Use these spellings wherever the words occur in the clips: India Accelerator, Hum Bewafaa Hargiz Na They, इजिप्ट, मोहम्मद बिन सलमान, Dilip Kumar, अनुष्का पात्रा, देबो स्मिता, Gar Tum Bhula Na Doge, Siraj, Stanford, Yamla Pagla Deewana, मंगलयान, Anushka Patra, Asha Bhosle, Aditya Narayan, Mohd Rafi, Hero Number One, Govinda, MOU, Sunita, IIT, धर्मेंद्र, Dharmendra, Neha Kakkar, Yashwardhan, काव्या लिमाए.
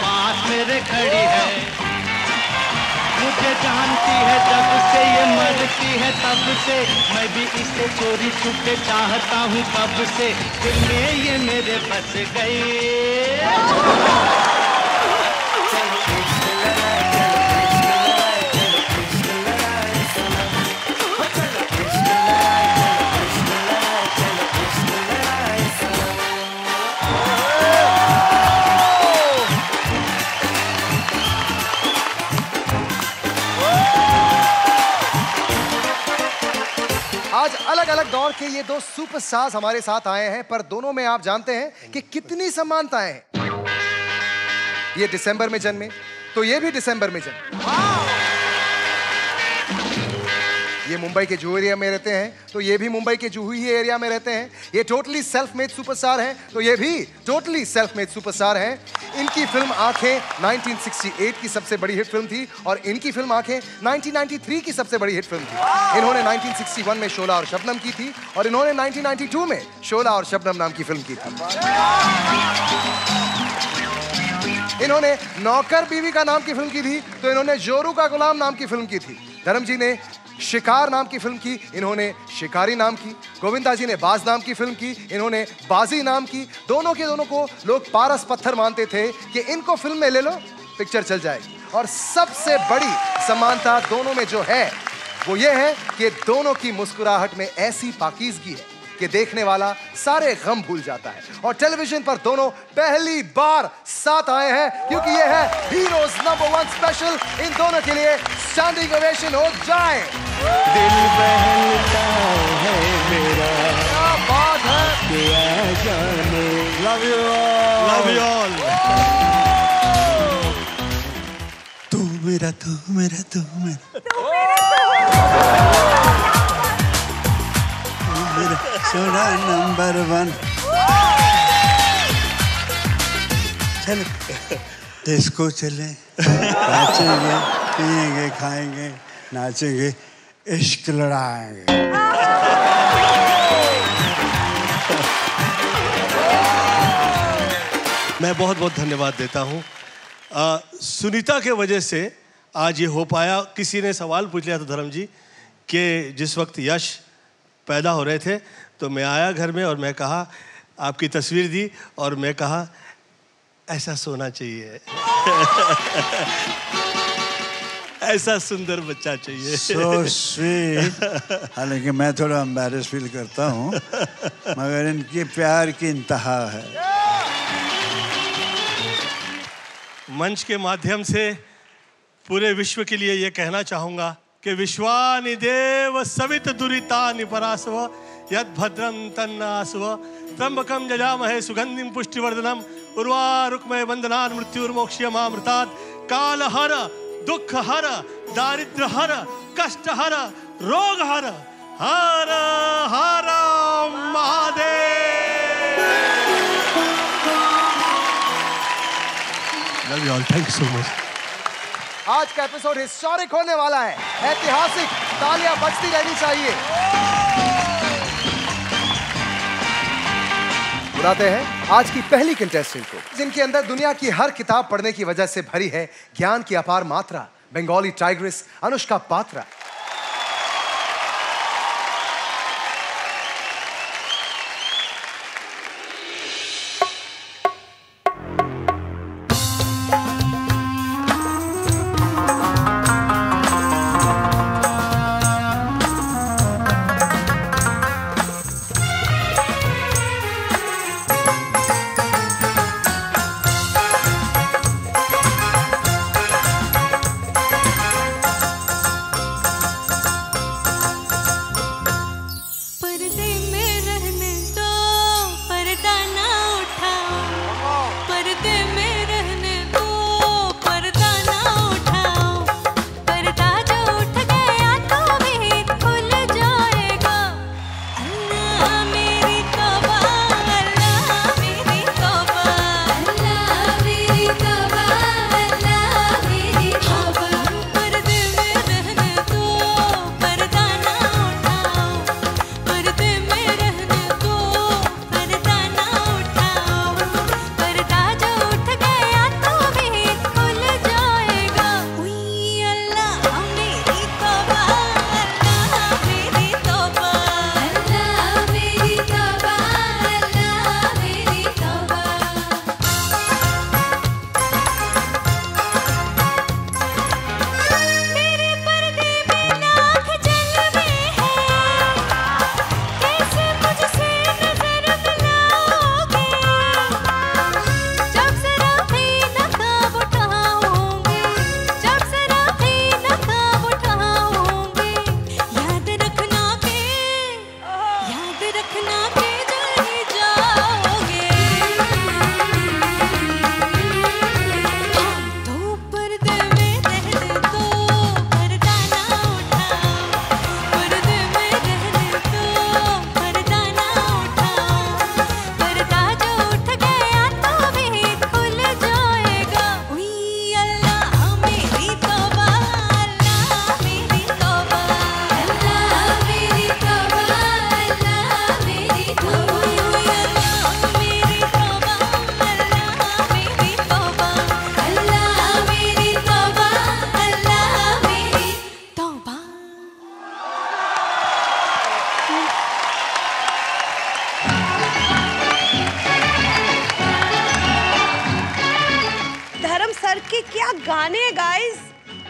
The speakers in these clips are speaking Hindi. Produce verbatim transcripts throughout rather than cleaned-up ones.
पास मेरे खड़ी है, मुझे जानती है जब से ये मरती है तब से, मैं भी इसे चोरी छुपे चाहता हूँ तब से, दिल में ये मेरे बस गई। दौर के ये दो सुपरस्टार्स हमारे साथ आए हैं, पर दोनों में आप जानते हैं कि कितनी समानताएं हैं। ये दिसंबर में जन्मे तो ये भी दिसंबर में जन्मे, ये मुंबई के जुहू एरिया में रहते हैं तो ये भी मुंबई के जुहू ही एरिया में रहते हैं, ये टोटली सेल्फ मेड सुपरस्टार हैं तो ये भी टोटली सेल्फ मेड सुपरस्टार हैं। इनकी फिल्म आंखें नाइनटीन सिक्सटी एट की सबसे बड़ी हिट फिल्म थी और इनकी फिल्म आंखें नाइनटीन नाइंटी थ्री की सबसे बड़ी हिट फिल्म थी। इन्होंने नाइनटीन सिक्सटी वन में शोला और शबनम की थी और इन्होंने नाइनटीन नाइंटी टू में शोला और शबनम नाम की फिल्म की थी। इन्होंने नौकर बीवी का नाम की फिल्म की थी तो इन्होंने जोरू का गुलाम नाम की फिल्म की थी। धर्म जी ने शिकार नाम की फिल्म की, इन्होंने शिकारी नाम की। गोविंदा जी ने बाज नाम की फिल्म की, इन्होंने बाजी नाम की। दोनों के दोनों को लोग पारस पत्थर मानते थे कि इनको फिल्म में ले लो पिक्चर चल जाएगी। और सबसे बड़ी समानता दोनों में जो है वो ये है कि दोनों की मुस्कुराहट में ऐसी पाकीज़गी है कि देखने वाला सारे गम भूल जाता है। और टेलीविजन पर दोनों पहली बार साथ आए हैं क्योंकि ये है हीरोज नंबर वन स्पेशल। इन दोनों के लिए स्टैंडिंग ओवेशन हो जाए। दिल बहलता है मेरा, क्या बात है। Love you all, love you all. तू मेरा तू मेरा तू मेरा शोला नंबर वन। चलो डिस्को चले, नाचेंगे पिएंगे खाएंगे नाचेंगे इश्क लड़ाएंगे। मैं बहुत बहुत धन्यवाद देता हूँ सुनीता के वजह से आज ये हो पाया। किसी ने सवाल पूछ लिया था धर्म जी कि जिस वक्त यश पैदा हो रहे थे तो मैं आया घर में और मैं कहा आपकी तस्वीर दी और मैं कहा ऐसा सोना चाहिए ऐसा सुंदर बच्चा चाहिए। So sweet. हालांकि मैं थोड़ा एम्बैरेस फील करता हूँ मगर इनके प्यार की इंतहा है। मंच के माध्यम से पूरे विश्व के लिए ये कहना चाहूँगा कि विश्वानि देव सवित दुरितानि परासव यद्भद्रं तन्नासव त्र्यंबकं यजामहे सुगंधिं पुष्टिवर्धनम् उर्वारुकमय वंदनान् मृत्युर्मोक्ष्यमामृतात् कालहर दुःखहर दारिद्र्यहर कष्टहर रोगहर हर हर Mahadev. Love you all, thank you so much. आज का एपिसोड हिस्टोरिक होने वाला है, ऐतिहासिक। तालियां बजती रहनी चाहिए। बुलाते हैं आज की पहली कंटेस्टेंट को, जिनके अंदर दुनिया की हर किताब पढ़ने की वजह से भरी है ज्ञान की अपार मात्रा। बंगाली टाइग्रेस अनुष्का पात्रा। कक्कर के क्या गाने guys,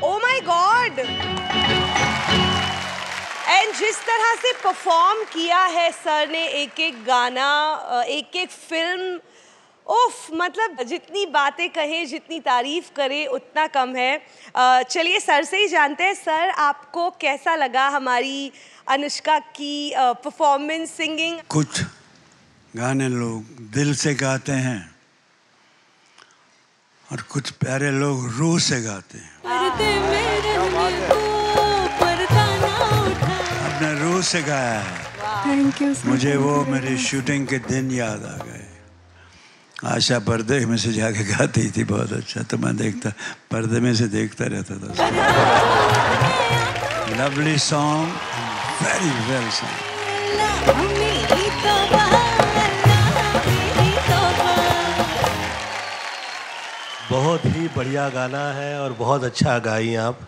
oh my God. And जिस तरह से परफॉर्म किया है सर ने, एक एक गाना, एक एक फिल्म, उफ, मतलब जितनी बातें कहें, जितनी तारीफ करें उतना कम है। चलिए सर से ही जानते हैं, सर आपको कैसा लगा हमारी अनुष्का की परफॉर्मेंस, सिंगिंग? कुछ गाने लोग दिल से गाते हैं और कुछ प्यारे लोग रूह से गाते हैं। अपने रूह से गाया है। Thank you. मुझे वो मेरी शूटिंग के दिन याद आ गए। आशा पर्दे में से जाके गाती थी बहुत अच्छा, तो मैं देखता, पर्दे में से देखता रहता था। Lovely song, very well song. बहुत ही बढ़िया गाना है और बहुत अच्छा गाई आप,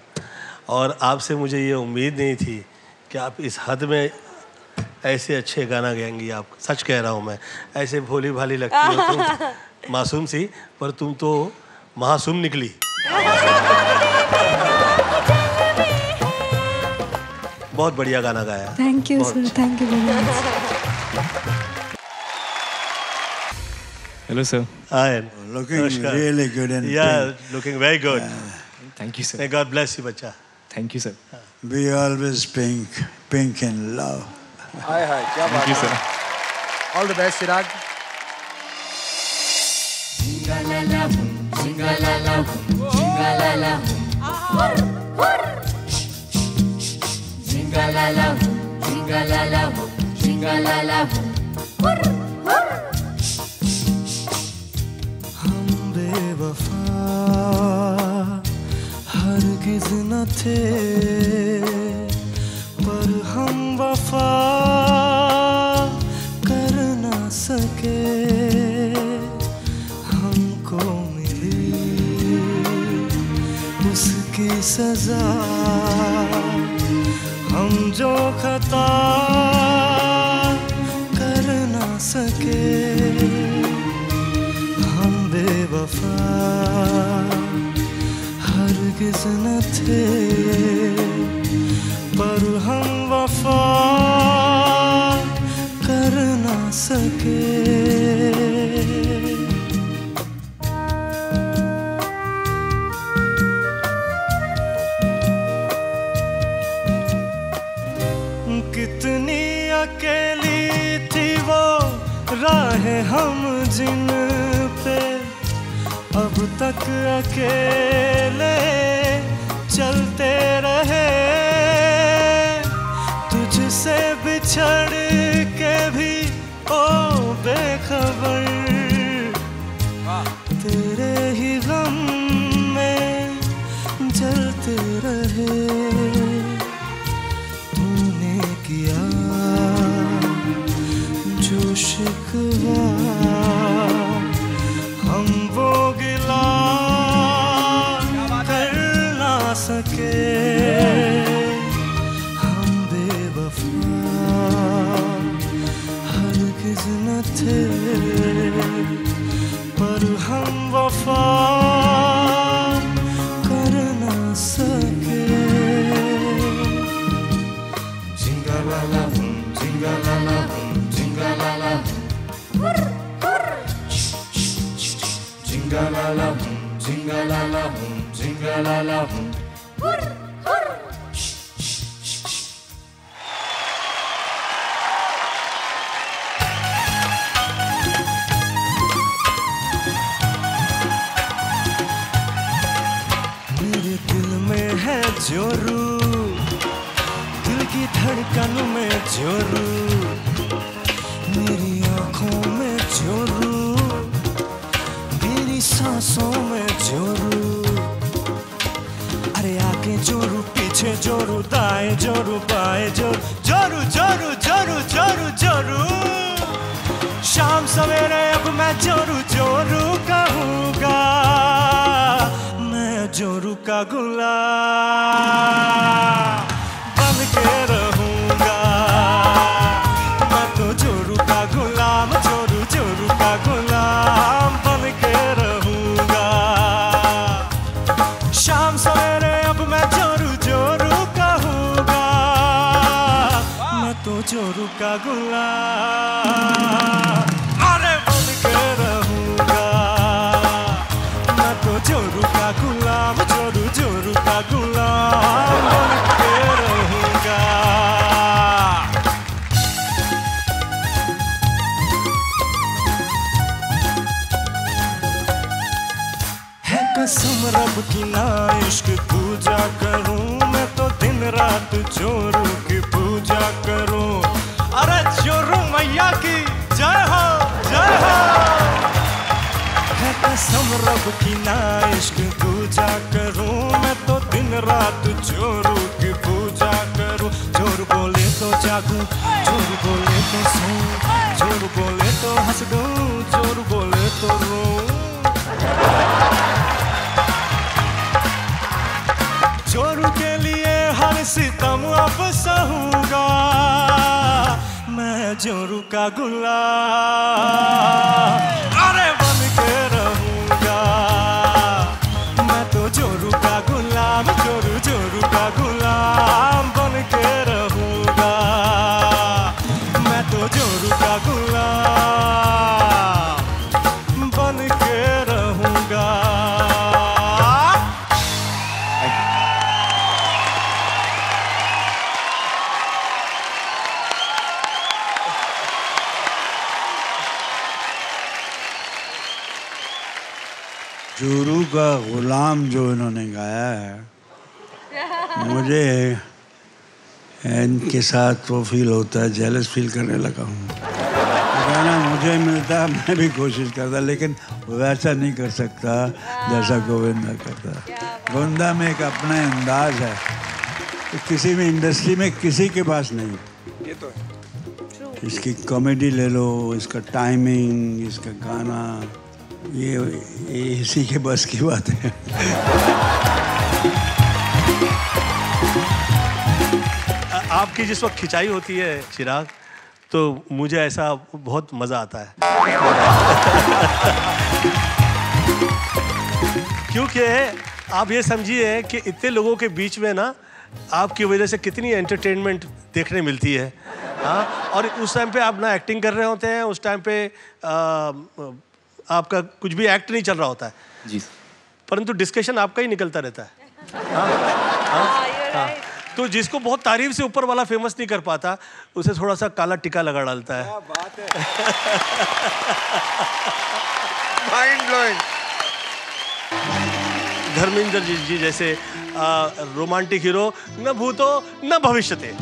और आपसे मुझे ये उम्मीद नहीं थी कि आप इस हद में ऐसे अच्छे गाना गाएंगी। आप, सच कह रहा हूँ मैं, ऐसे भोली भाली लगती हो तुम, मासूम सी, पर तुम तो मासूम निकली। बहुत बढ़िया गाना गाया। Thank you sir, thank you very much. Hello sir. Hi. Looking Anushka. Really good and yeah, pink. Looking very good. Yeah. Thank you sir. May God bless you, bacha. Thank you sir. Be always pink, pink in love. Hi hi. Kya baat hai sir. All the best, Siraj. Singa la la, singa la la, singa la la. Hur hur. Singa la la, singa la la, singa la la. Hur hur. बेवफा हरगिज़ न थे, पर हम वफा कर ना सके। हमको मिली उसकी सज़ा, हम जो खता कर ना सके। बेवफा हरगिज़ न थे, पर हम वफा कर ना सके। कितनी अकेली थी वो राहें हम जिन पे अब तक अकेले चलते रहे, तुझसे बिछड़ के भी ओ बेखबर, तेरे ही गम में जलते रहे। तूने किया जो शिकवा, हम वो गिला कर ना सके। हम बेवफा हरगिज़ न थे, पर हम वफा कर ना सके। जिंगा ला ला बूम, जिंगा ला ला बूम, जिंगा ला ला boom. Jinga la la boom, jinga la la boom, jinga la la boom. Hur hur. मेरे दिल में है जोरू, दिल की धड़कन में जोरू, मेरी आँखों में जोरू, सांसों में जोरू। अरे आगे जोरू, पीछे जोरू, दाएं जोरू, बाएं जोरू, जोरू जोरू जोरू जोरू जोरू। शाम सवेरे अब मैं जोरू जोरू कहूँगा, मैं जोरू का गुलाम बन के रहूँगा। मैं तो जोरू का गुलाम, जोरू जोरू का गुलाम बन के रहूँगा। जोरू का गुलाम, अरे बन के रहूँगा मैं तो जोरू का गुलाम, जोरू जोरू का गुलाम बन के रहूँगा। है कसम रब की ना इश्क पूजा करूँ मैं तो दिन रात जोरू की पूजा करो। अरे जोरू मैया की जय हो जय हो। है कसम रब की ना इश्क पूजा करूं मैं तो दिन रात जोरू की पूजा करूं। जोरू बोले तो जागूं, जोरू बोले तो सोऊं, जोरू बोले तो हंस दूं, जोरू बोले तो रोऊं। जोरू के लिए हर सितम अब सहूंगा मैं जोरू का गुलाम, अरे बन के रहूंगा मैं तो जोरू का गुलाम, जोरू जोरू का गुलाम बन के रहूंगा मैं तो जोरू का गुलाम बन के रहूंगा। जोरू का गुलाम जो इन्होंने गाया है मुझे इनके साथ वो फील होता है, जेलस फील करने लगा हूँ। गाना मुझे मिलता मैं भी कोशिश करता लेकिन वैसा नहीं कर सकता जैसा गोविंदा करता। गोविंदा में एक अपना अंदाज है तो किसी भी इंडस्ट्री में किसी के पास नहीं। ये तो है। इसकी कॉमेडी ले लो, इसका टाइमिंग, इसका गाना, ये इसी के बस की बात है। आपकी जिस वक्त खिंचाई होती है चिराग तो मुझे ऐसा बहुत मज़ा आता है क्योंकि आप ये समझिए कि इतने लोगों के बीच में ना आपकी वजह से कितनी एंटरटेनमेंट देखने मिलती है। हाँ, और उस टाइम पे आप ना एक्टिंग कर रहे होते हैं, उस टाइम पे आ, आपका कुछ भी एक्ट नहीं चल रहा होता है जी, परंतु डिस्कशन आपका ही निकलता रहता है। हाँ हाँ हाँ, तो जिसको बहुत तारीफ से ऊपर वाला फेमस नहीं कर पाता उसे थोड़ा सा काला टिका लगा डालता है। बात है। Mind blowing. धर्मेंद्र जी जी जैसे रोमांटिक हीरो न भूतो न भविष्यते।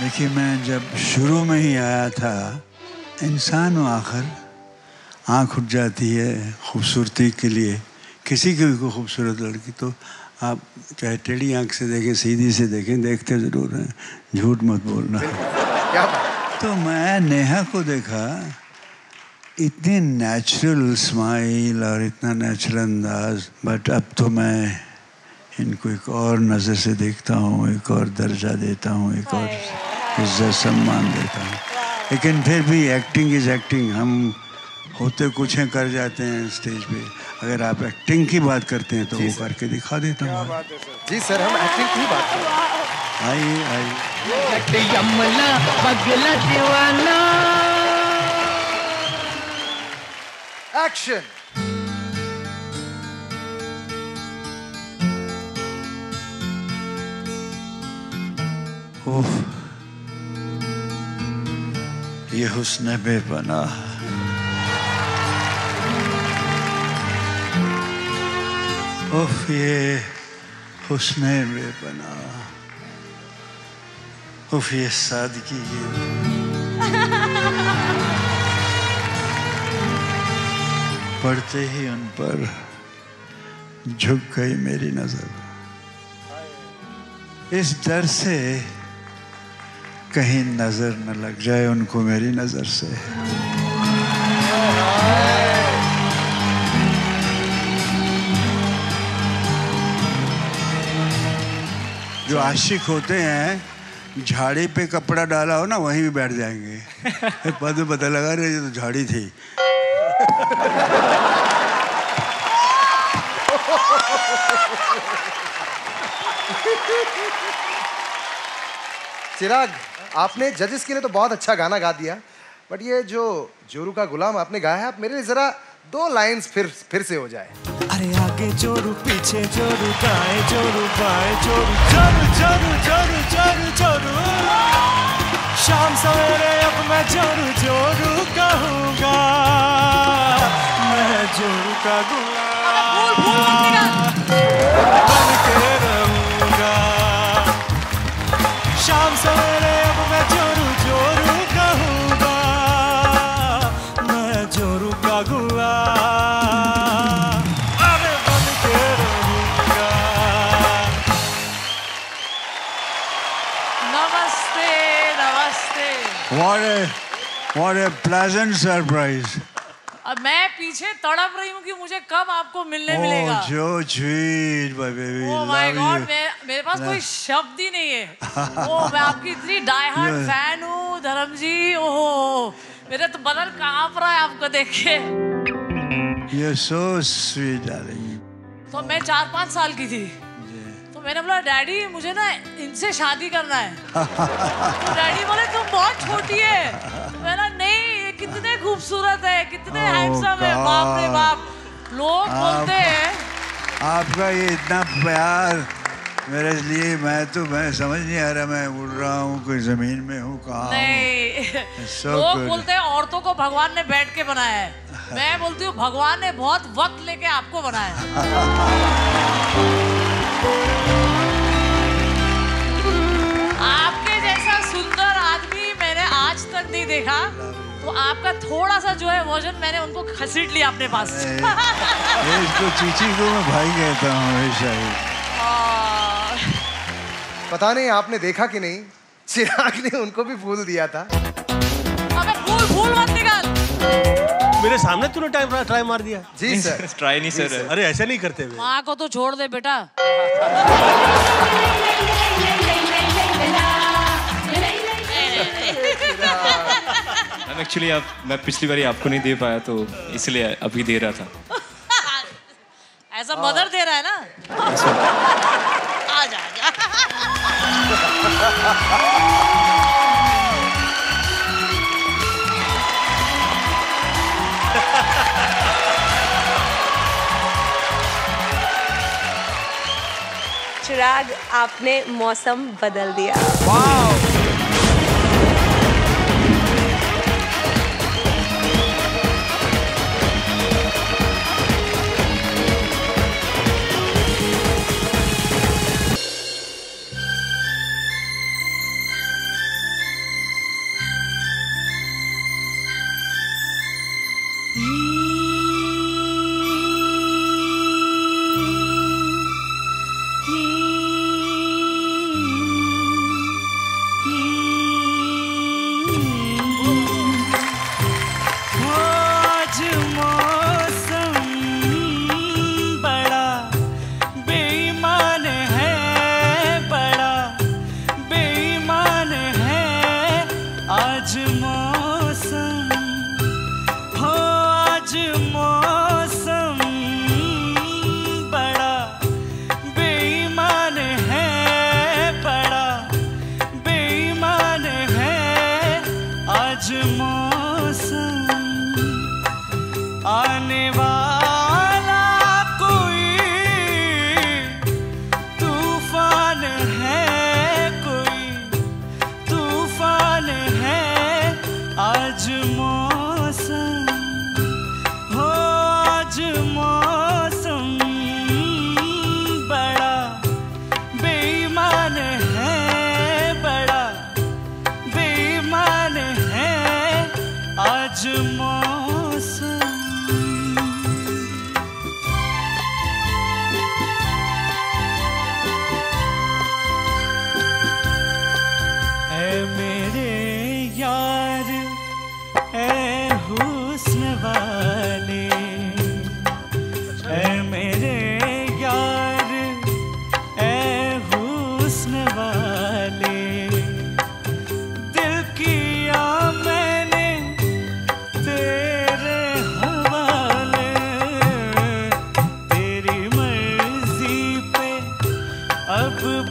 देखिए मैं जब शुरू में ही आया था, इंसान व आखिर आँख उठ जाती है खूबसूरती के लिए। किसी की भी कोई खूबसूरत लड़की तो आप चाहे टेढ़ी आँख से देखें सीधी से देखें, देखते ज़रूर हैं, झूठ मत बोलना। तो मैं नेहा को देखा, इतनी नेचुरल स्माइल और इतना नेचुरल अंदाज, बट अब तो मैं इनको एक और नज़र से देखता हूँ, एक और दर्जा देता हूँ, एक और इज्जत सम्मान देता हूँ। लेकिन फिर भी एक्टिंग इज़ एक्टिंग, हम होते कुछ हैं कर जाते हैं स्टेज पे। अगर आप एक्टिंग की बात करते हैं तो वो करके दिखा देता हूँ जी सर। हम एक्टिंग की बात करते हैं। आइए आइए। यमला पगला दीवाना। एक्शन। ओह ये हुस्न बेपनाह, ओह ये हुस्न बेपनाह, ओह ये सादगी, ये पढ़ते ही उन पर झुक गई मेरी नजर, इस डर से कहीं नजर न लग जाए उनको मेरी नजर से। जो आशिक होते हैं झाड़ी पे कपड़ा डाला हो ना वहीं भी बैठ जाएंगे। बाद में पता लगा रहे ये तो झाड़ी थी। चिराग, आपने जजेस के लिए तो बहुत अच्छा गाना गा दिया, बट ये जो जोरू का गुलाम आपने गाया है, आप मेरे लिए जरा दो लाइंस फिर फिर से हो जाए। अरे आगे जोरू, पीछे जोरू, गाए जोरू, गाए जोरू, जोरू जोरू जोरू जोरू जोरू, शाम सवेरे अब मैं जोरू जोरू कहूँगा, मैं जोरू का गुलाम बन के रहूँगा, शाम सवेरे अब मैं जोरू जोरू कहूँगा, मैं जोरू का गुलाम बन के रहूँगा। नमस्ते, नमस्ते। What a what a pleasant surprise. अब मैं पीछे तड़प रही हूँ कि मुझे कब आपको मिलने मिलेगा। Oh, so sweet, my baby. Oh my God, मेरे पास कोई शब्द ही नहीं है। Oh, मैं आपकी इतनी डाइहार्ड फैन हूँ, धर्म जी। Oh, मेरा तो बदन कांप रहा है आपको देखे। You're so sweet, darling. तो मैं चार पांच साल की थी। तो मैंने बोला, डैडी मुझे ना इनसे शादी करना है। तो डैडी बोले, तुम बहुत छोटी है। मैंने नहीं, कितने खूबसूरत है, कितने हैंडसम है, बाप रे बाप। लोग बोलते हैं आपका ये इतना प्यार मेरे लिए, मैं तो मैं समझ नहीं आ रहा, मैं उड़ रहा हूँ, कोई जमीन में हूँ, कहाँ हूँ। लोग बोलते हैं औरतों को भगवान ने बैठ के बनाया है, मैं बोलती हूँ भगवान ने बहुत वक्त लेके आपको बनाया है। आपके जैसा सुंदर आदमी मैंने आज तक नहीं देखा, तो आपका थोड़ा सा जो है वर्जन मैंने उनको खसीट लिया अपने पास। इसको चीची को मैं भाई कहता हूँ हमेशा ही। पता नहीं आपने देखा कि नहीं, चिराग ने उनको भी फूल दिया था। अबे फूल फूल मत निकाल। मेरे सामने तूने टाइम ट्राई मार दिया। जी सर। ट्राई नहीं सर। अरे ऐसा नहीं करते। माँ को तो छोड़ दे बेटा। एक्चुअली आप मैं पिछली बारी आपको नहीं दे पाया, तो इसलिए अभी दे रहा था। ऐसा मदर दे रहा है ना। आ जा, जा। चिराग, आपने मौसम बदल दिया। वाव। अब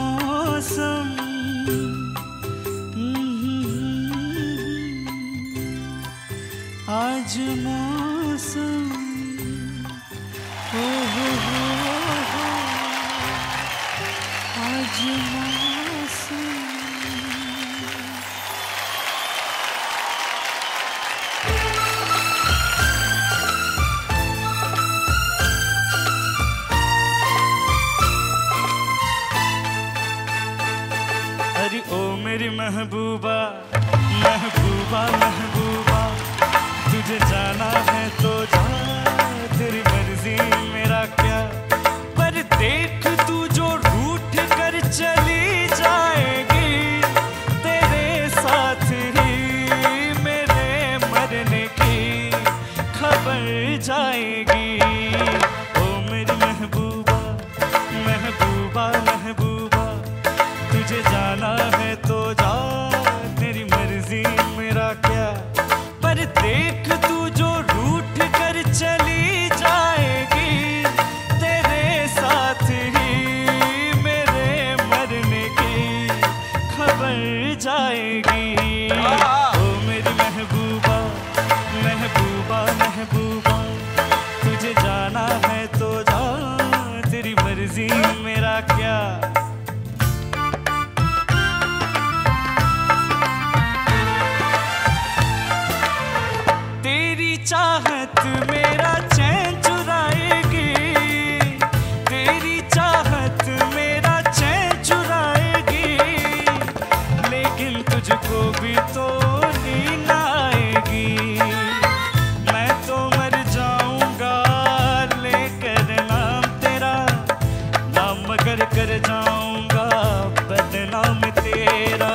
मौसम आज मौसम हो हो हो आज मौसम। अरे ओ मेरी महबूबा महबूबा महबूबा तुझे जाना है तो जा तेरी मर्जी मेरा क्या, पर देख तू जो रूठ कर चली जाएगी तेरे साथ ही मेरे मरने की खबर जाएगी। ओ मेरी महबूबा महबूबा महबूबा तुझे जाना है तो जा तेरी मर्जी मेरा क्या, पर देख तू जो रूठ कर चली जाएगी तेरे साथ ही मेरे मरने की खबर जाएगी। ओ मेरी महबूबा महबूबा महबूबा तुझे जाना है तो जा तेरी मर्जी मेरा क्या। चाहत मेरा चैन चुराएगी तेरी चाहत मेरा चैन चुराएगी, लेकिन तुझको भी तो नींद आएगी। मैं तो मर जाऊंगा लेकर नाम तेरा नाम मगर कर जाऊंगा बदनाम तेरा।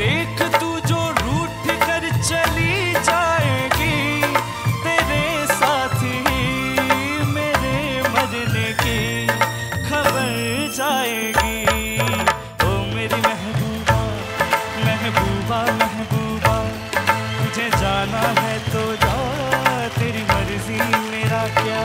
देख तू जो रूठ कर चली जाएगी तेरे साथ ही मेरे मरने की खबर जाएगी। ओ मेरी महबूबा महबूबा महबूबा तुझे जाना है तो जा तेरी मर्जी मेरा क्या।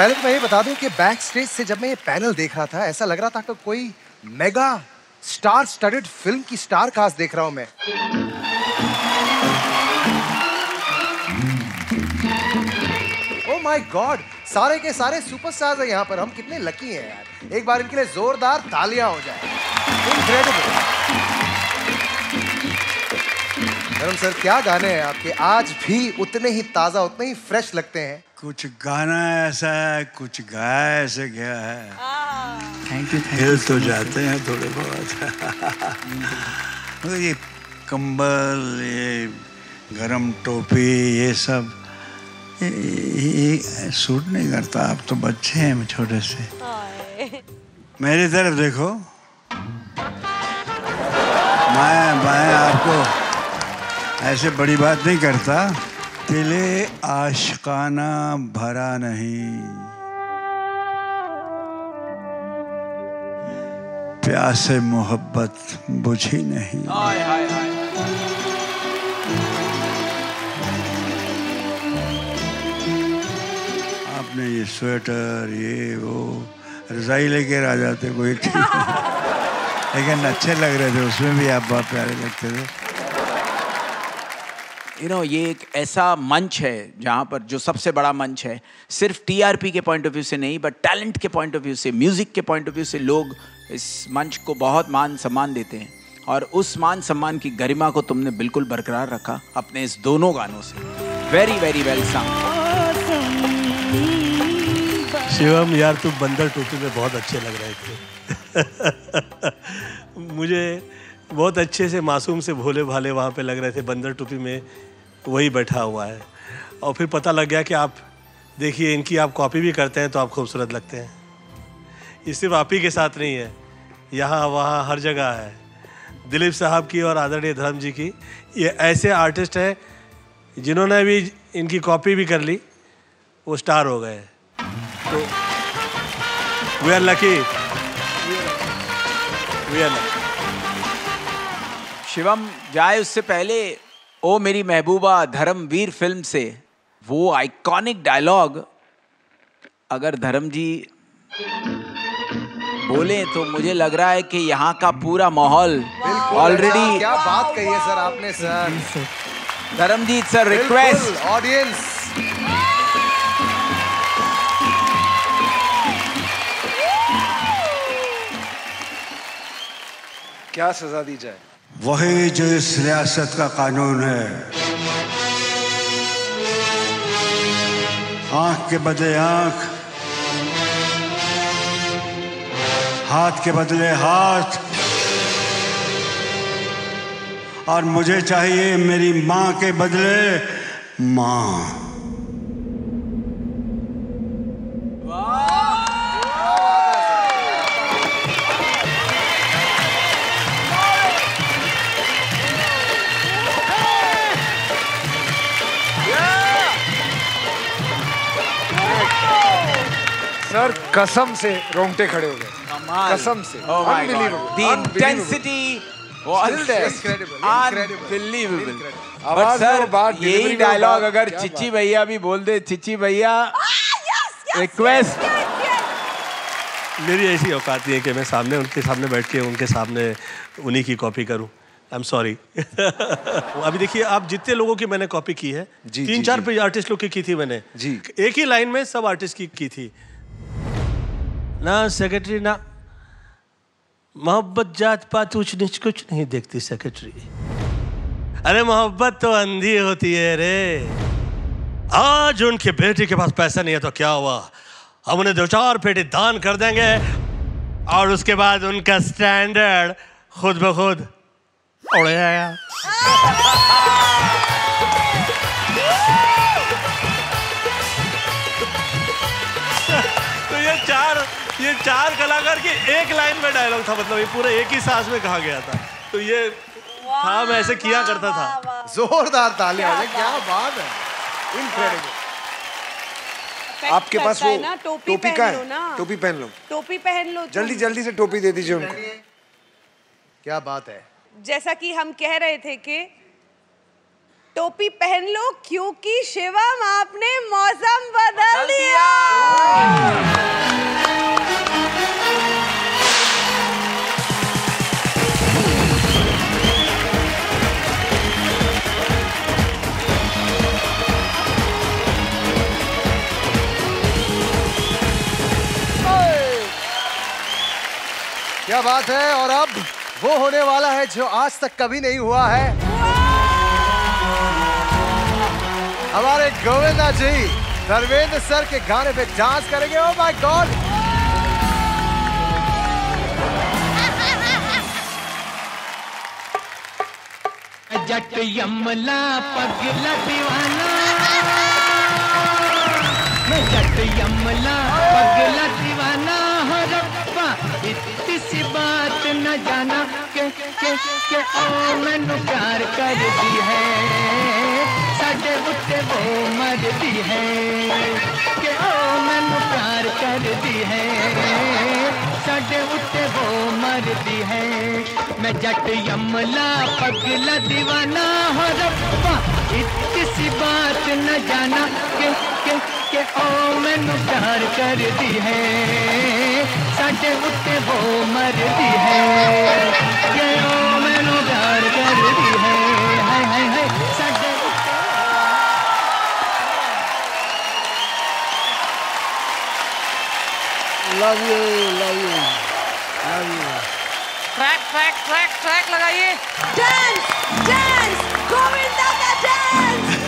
पहले तो मैं ये बता दूं कि बैक स्टेज से जब मैं ये पैनल देख रहा था ऐसा लग रहा था कि कोई मेगा स्टार स्टडेड फिल्म की स्टार कास्ट देख रहा हूं मैं। ओह माय गॉड, सारे के सारे सुपरस्टार्स हैं यहाँ पर, हम कितने लकी हैं यार। एक बार इनके लिए जोरदार तालियां हो जाए। मैडम सर क्या गाने हैं आपके, आज भी उतने ही ताजा उतने ही फ्रेश लगते हैं। कुछ गाना ऐसा है कुछ गाया ऐसे गया है। Thank you. हिल तो जाते हैं थोड़े बहुत। ये कंबल ये गरम टोपी ये सब ये, ये सूट नहीं करता। आप तो बच्चे हैं छोटे से। मेरी तरफ देखो, मैं मैं आपको ऐसे बड़ी बात नहीं करता। दिले आशिकाना भरा नहीं, प्यासे मोहब्बत बुझी नहीं। आए, आए, आए। आपने ये स्वेटर ये वो रजाई लेके आ जाते कोई ठीक लेकिन अच्छे लग रहे थे, उसमें भी आप बहुत प्यारे लगते थे। यू you नो know, ये एक ऐसा मंच है जहाँ पर जो सबसे बड़ा मंच है, सिर्फ टीआरपी के पॉइंट ऑफ व्यू से नहीं बट टैलेंट के पॉइंट ऑफ व्यू से, म्यूज़िक के पॉइंट ऑफ व्यू से लोग इस मंच को बहुत मान सम्मान देते हैं और उस मान सम्मान की गरिमा को तुमने बिल्कुल बरकरार रखा अपने इस दोनों गानों से। Very very well song. Shivam यार तू बंदर टोपी में बहुत अच्छे लग रहे थे। मुझे बहुत अच्छे से मासूम से भोले भाले वहाँ पे लग रहे थे, बंदर टोपी में वही बैठा हुआ है। और फिर पता लग गया कि आप देखिए इनकी आप कॉपी भी करते हैं तो आप खूबसूरत लगते हैं। ये सिर्फ आप ही के साथ नहीं है, यहाँ वहाँ हर जगह है। दिलीप साहब की और आदरणीय धर्म जी की, ये ऐसे आर्टिस्ट हैं जिन्होंने भी इनकी कॉपी भी कर ली वो स्टार हो गए। तो we are lucky, we are lucky. Shivam जाए उससे पहले ओ मेरी महबूबा धर्मवीर फिल्म से वो आइकॉनिक डायलॉग अगर धर्म जी बोले तो मुझे लग रहा है कि यहाँ का पूरा माहौल ऑलरेडी। क्या बात कही है सर आपने सर। धर्म जी सर रिक्वेस्ट ऑडियंस। क्या सजा दी जाए? वही जो इस रियासत का कानून है, आंख के बदले आंख, हाथ के बदले हाथ, और मुझे चाहिए मेरी माँ के बदले माँ। सर कसम से रोंगटे खड़े हो गए, कसम से। The intensity was unbelievable. आवाज़ और बात, यही डायलॉग अगर चिच्ची भैया भी बोल दे, चिच्ची भैया रिक्वेस्ट। मेरी ऐसी औकात नहीं है कि मैं सामने उनके सामने बैठ के उनके सामने उन्हीं की कॉपी करूं। I'm sorry. अभी देखिए आप जितने लोगों की मैंने कॉपी की है, तीन चार पे आर्टिस्ट लोग की की थी मैंने, एक ही लाइन में सब आर्टिस्ट की की थी ना। सेक्रेटरी ना मोहब्बत जात पात ऊंच नीच कुछ नहीं देखती सेक्रेटरी, अरे मोहब्बत तो अंधी होती है रे। आज उनके बेटी के पास पैसा नहीं है तो क्या हुआ, हम उन्हें दो चार पेटी दान कर देंगे और उसके बाद उनका स्टैंडर्ड खुद ब खुद उड़ जाएगा। तो ये चार ये चार कलाकार की एक लाइन में डायलॉग था, मतलब ये पूरा एक ही सांस में कहा गया था। तो ये था, मैं ऐसे किया करता था। जोरदार तालियां, क्या बात है, इनक्रेडिबल। आपके पास वो टोपी का है, टोपी पहन लो, टोपी पहन लो, जल्दी जल्दी से टोपी दे दीजिए उनको। क्या बात है। जैसा कि हम कह रहे थे कि टोपी पहन लो क्योंकि शिवम आपने मौसम बदल दिया। क्या बात है। और अब वो होने वाला है जो आज तक कभी नहीं हुआ है। हमारे गोविंदा जी धर्मेंद्र सर के गाने पे डांस करेंगे। ओ माय गॉड। जट यमला पगला दीवाना, मैं जट यमला पगला दीवाना हो रब्बा, इतनी सी बात न जाना के के के ओ मैनू प्यार करती है, साडे उत्ते वो मरदी है, के ओ मैनू प्यार करती है, साडे उत्ते वो मरदी है। मैं जट यमला पगला दीवाना हो रब्बा, इतनी सी बात न जाना के के के ओ मैनू प्यार करती है, साडे उत्ते वो मरदी है, के ओ मैनू प्यार करती है, हाय हाय हाय साडे उत्ते। Love you love you love you. Track track track track लगाइए। डांस डांस गोविंदा का डांस।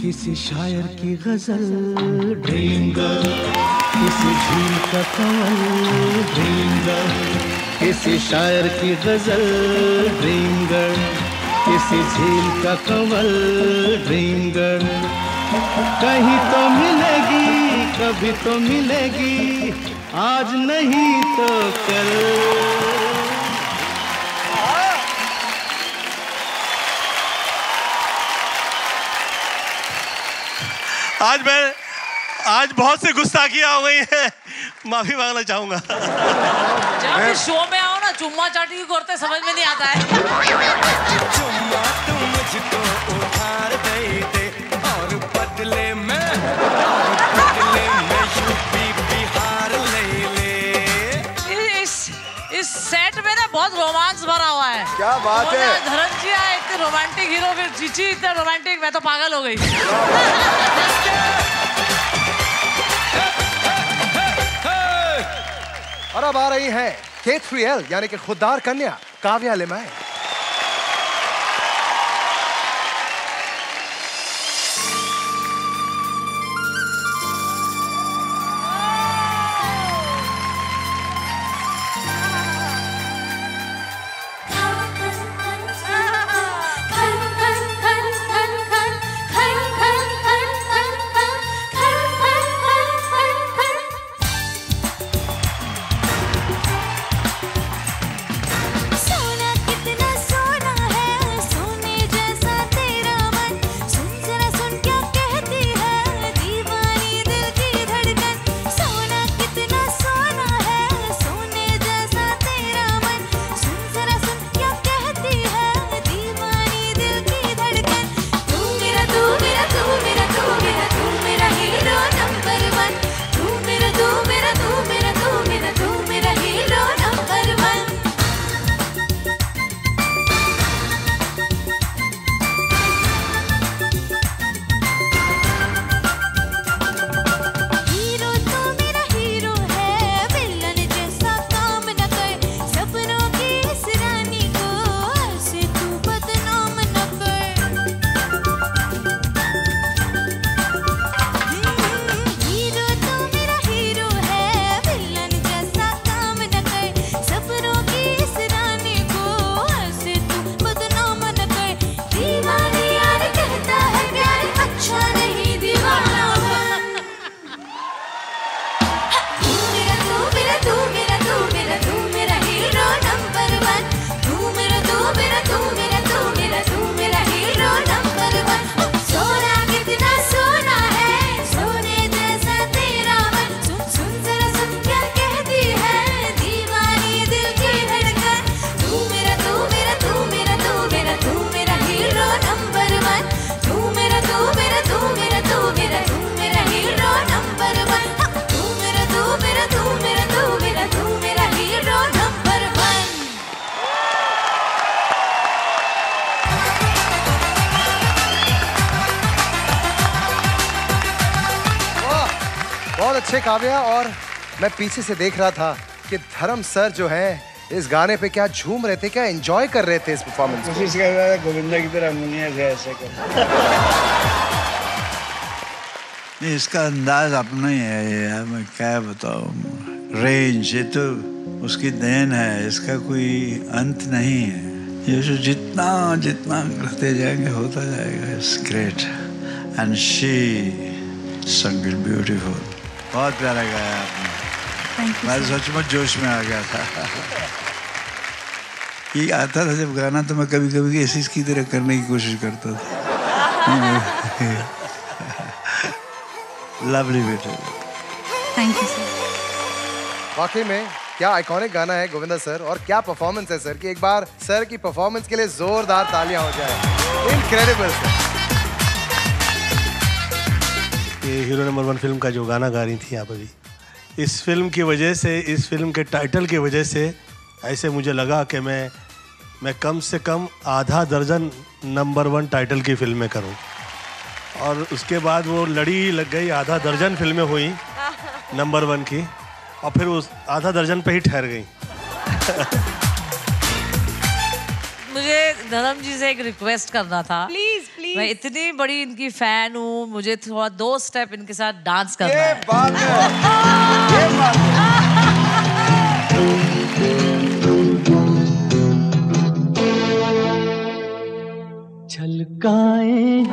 किसी शायर की गजल ड्रीम गर्ल। किस झील का कमल ड्रिंगर, किसी शायर की गजल ड्रिंगर, किसी झील का कमल ड्रिंगर, कहीं तो मिलेगी कभी तो मिलेगी, आज नहीं तो कल। आज मैं आज बहुत सी गुस्ताखियां हो गई है, माफी मांगना चाहूंगा। जब शो में आओ ना, चुम्मा चाटी की करते समझ में नहीं आता है। चुम्मा तुम मुझको उधार दे दे और बदले में और बदले में यूपी बिहार ले ले। इस इस सेट में ना बहुत रोमांस भरा हुआ है। क्या बात है, धरम जी आए इतने रोमांटिक हीरो, फिर जीजी इतना रोमांटिक, मैं तो पागल हो गई। और अब आ रही है के थ्री एल यानी कि खुददार कन्या काव्या लिमाए। काव्या, और मैं पीछे से देख रहा था कि धर्म सर जो हैं इस गाने पे क्या झूम रहे थे, क्या एंजॉय कर रहे थे इस परफॉर्मेंस को। कोशिश कर रहा था गोविंदा की तरह मुनिया से ऐसे कर। नहीं, इसका अंदाज अपना ही है यार, मैं क्या बताऊं, रेंज ये तो उसकी देन है, इसका कोई अंत नहीं है। ये जो जितना जितना करते जाएंगे होता जाएगा। It's great and she sang beautiful, बहुत प्यारा गाया आपने, मैं सचमुच जोश में आ गया था। ये आता था जब गाना तो मैं कभी कभी ऐसी इसकी तरह करने की कोशिश करता था। लवली बेटा, थैंक यू सर। वाकई में क्या आइकॉनिक गाना है गोविंदा सर, और क्या परफॉर्मेंस है सर की। एक बार सर की परफॉर्मेंस के लिए जोरदार तालियां हो जाए। Incredible sir. Hero number one film का जो गाना गा रही थी आप अभी, इस फिल्म की वजह से, इस फिल्म के टाइटल की वजह से ऐसे मुझे लगा कि मैं मैं कम से कम आधा दर्जन नंबर वन टाइटल की फिल्में करूं, और उसके बाद वो लड़ी लग गई, आधा दर्जन फिल्में हुई नंबर वन की, और फिर उस आधा दर्जन पे ही ठहर गई। मुझे धर्म जी से एक रिक्वेस्ट करना था, प्लीज प्लीज। मैं इतनी बड़ी इनकी फैन हूँ, मुझे थोड़ा दो स्टेप इनके साथ डांस करना है। ये बात है, ये बात है। छलकाएं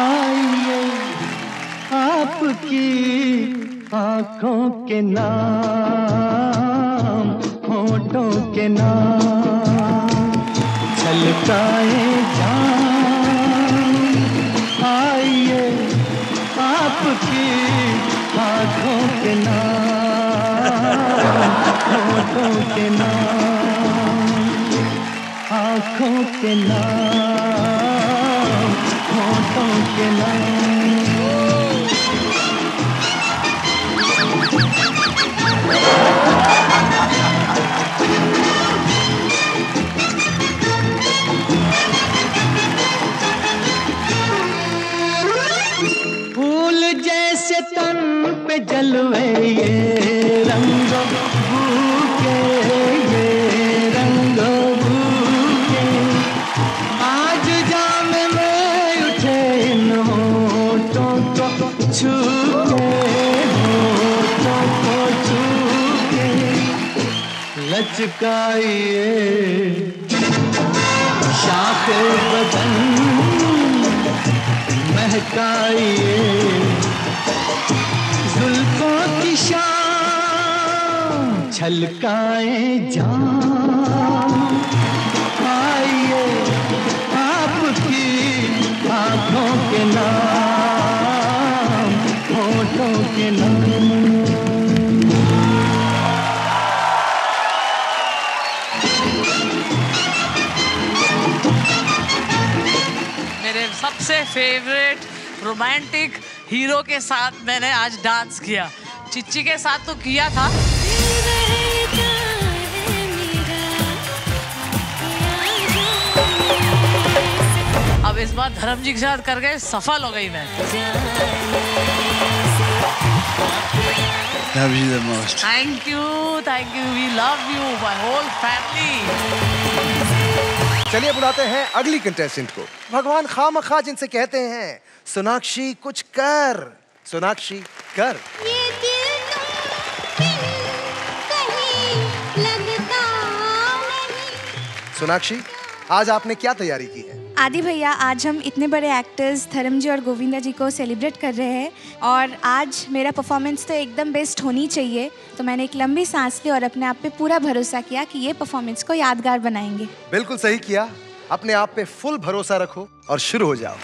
आइए आपकी आँखों के नाम, होठों के नाम, छलकाएं आइए आपकी आँखों के नाम, होठों के नाम, आँखों के नाम, होठों के नाम। फूल जैसे तन पे जलवे ये रंग भूखे, ये रंग छू के, होठों को छू के लचकाइए, शाखे बदन महकाइए, जुल्फों की शान छलकाए जान, आइए आपकी आँखों के नाम, होठों के नाम। मेरे सबसे फेवरेट रोमांटिक हीरो के साथ मैंने आज डांस किया। चिच्ची के साथ तो किया था, अब इस बार धर्म जी के साथ कर गए, सफल हो गई मैं। Love you the most. Thank you, thank you. We love you, my whole family. चलिए बुलाते हैं अगली कंटेस्टेंट को। भगवान खामखा जिनसे कहते हैं, सोनाक्षी कुछ कर, सोनाक्षी कर। ये दिल कहीं लगता नहीं। सोनाक्षी, आज आपने क्या तैयारी की है? आदि भैया, आज हम इतने बड़े एक्टर्स धर्म जी और गोविंदा जी को सेलिब्रेट कर रहे हैं और आज मेरा परफॉर्मेंस तो एकदम बेस्ट होनी चाहिए, तो मैंने एक लंबी सांस ली और अपने आप पे पूरा भरोसा किया कि ये परफॉर्मेंस को यादगार बनाएंगे। बिल्कुल सही किया, अपने आप पे फुल भरोसा रखो और शुरू हो जाओ।